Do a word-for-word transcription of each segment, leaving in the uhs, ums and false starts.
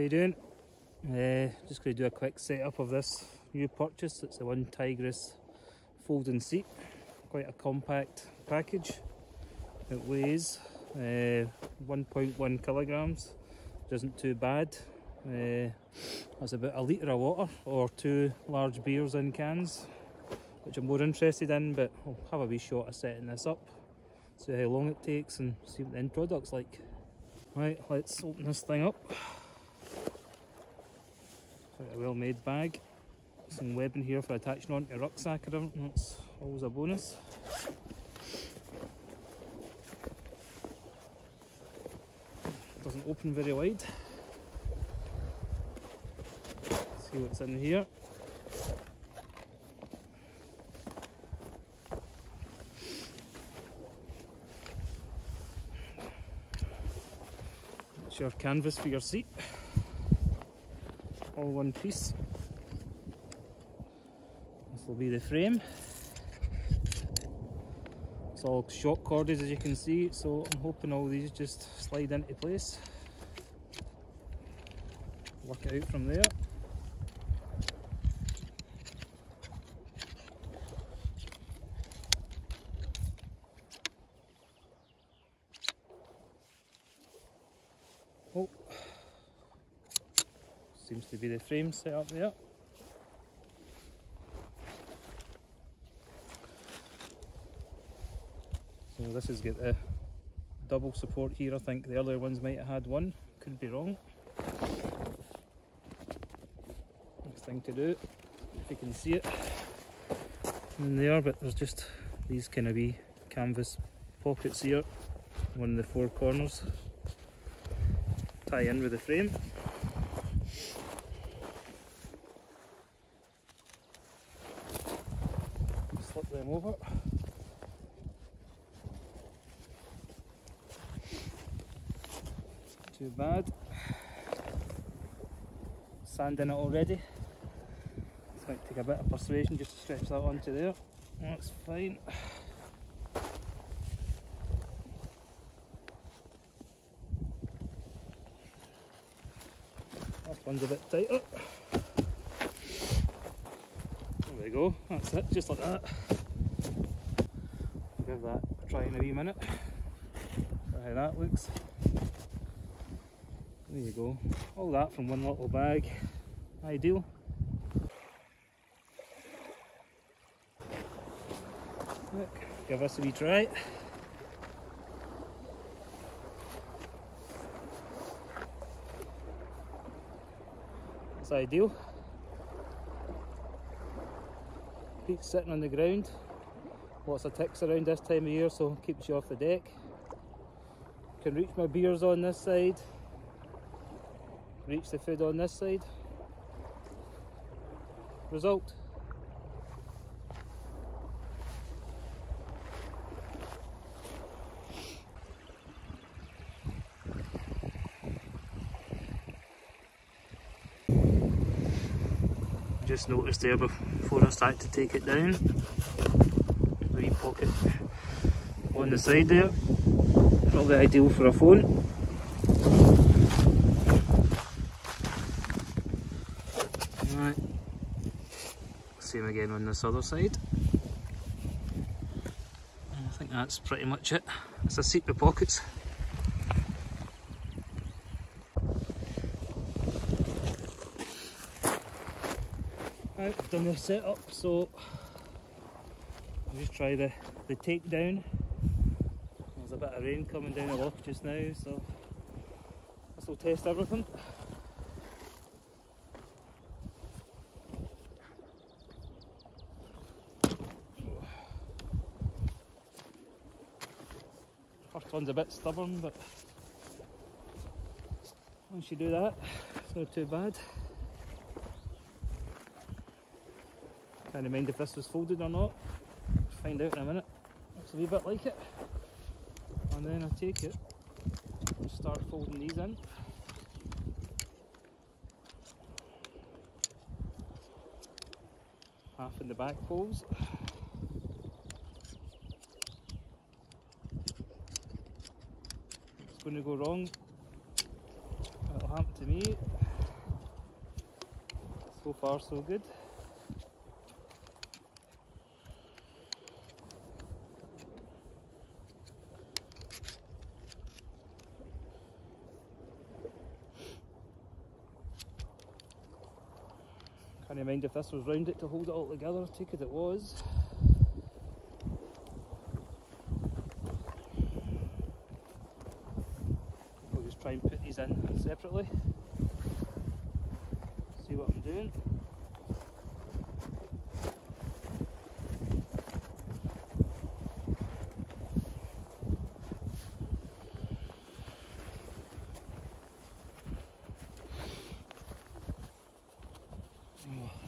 How you doing? Uh, just going to do a quick setup of this new purchase. It's the OneTigris folding seat. Quite a compact package. It weighs one point one uh, kilograms. Isn't too bad. Uh, that's about a litre of water or two large beers in cans, which I'm more interested in, but I'll have a wee shot of setting this up, see how long it takes and see what the end product's like. Right, let's open this thing up. Quite a well made bag. Some webbing here for attaching onto a rucksack or something, that's always a bonus. Doesn't open very wide. See what's in here. That's your canvas for your seat. All one piece. This will be the frame. It's all shock corded, as you can see, so I'm hoping all these just slide into place. Work it out from there. Oh, seems to be the frame set up there. So this has got the double support here. I think the other ones might have had one, could be wrong. Next thing to do, if you can see it in there, but there's just these kind of wee canvas pockets here, one of the four corners. Tie in with the frame. Slip them over. Too bad. Sand in it already. It's going to take a bit of persuasion just to stretch that onto there. That's fine. One's a bit tighter. There we go, that's it, just like that. I'll give that a try in a wee minute. See how that looks. There you go. All that from one little bag. Ideal. Look, give us a wee try. Ideal. Feet sitting on the ground. Lots of ticks around this time of year, so keeps you off the deck. Can reach my beers on this side. Reach the food on this side. Result. Just noticed there before I start to take it down, a wee pocket on the side there, probably ideal for a phone. Right. Same again on this other side. I think that's pretty much it. It's a seat with pockets. I've done the setup, so I'll just try the, the takedown. There's a bit of rain coming down the loch just now, so this will test everything. First one's a bit stubborn, but once you do that, it's not too bad. Can't mind if this was folded or not. Find out in a minute. Looks a wee bit like it. And then I take it and start folding these in. Half in the back folds. It's going to go wrong. It'll happen to me. So far so good. Can't mind if this was round it to hold it all together, I take it it was. I'll just try and put these in separately. See what I'm doing.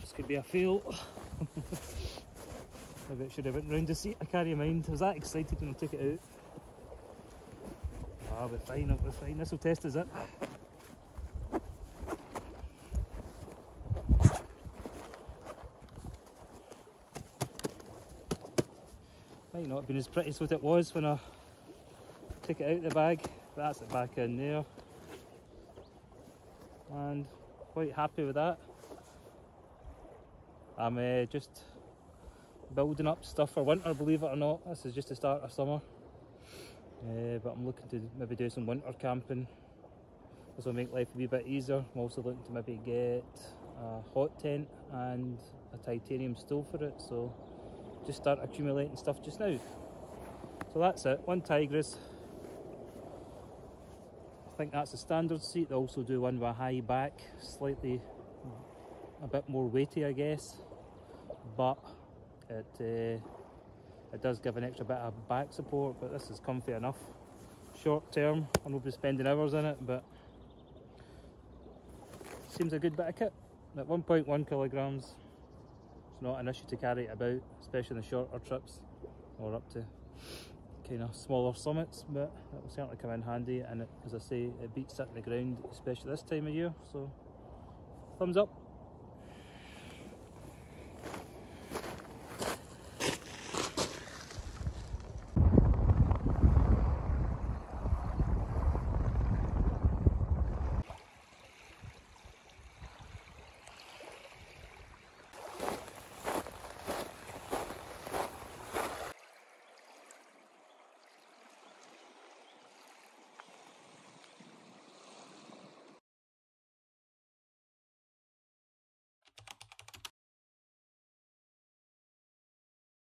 This could be a fail. Maybe it should have went round the seat, I can't mind. I was that excited when I took it out. Ah, we're fine, I'll be fine. This will test us it. Might not have been as pretty as what it was when I took it out of the bag, but that's it back in there. And quite happy with that. I'm uh, just building up stuff for winter, believe it or not. This is just the start of summer, uh, but I'm looking to maybe do some winter camping. This will make life a wee bit easier. I'm also looking to maybe get a hot tent and a titanium stove for it, so just start accumulating stuff just now. So that's it, one Tigris. I think that's a standard seat. They also do one with a high back, slightly a bit more weighty, I guess, but it uh, it does give an extra bit of back support. But this is comfy enough. Short term, I won't be spending hours in it, but seems a good bit of kit. At one point one kilograms, it's not an issue to carry it about, especially on the shorter trips or up to kind of smaller summits. But that will certainly come in handy, and it, as I say, it beats sitting on the ground, especially this time of year. So, thumbs up.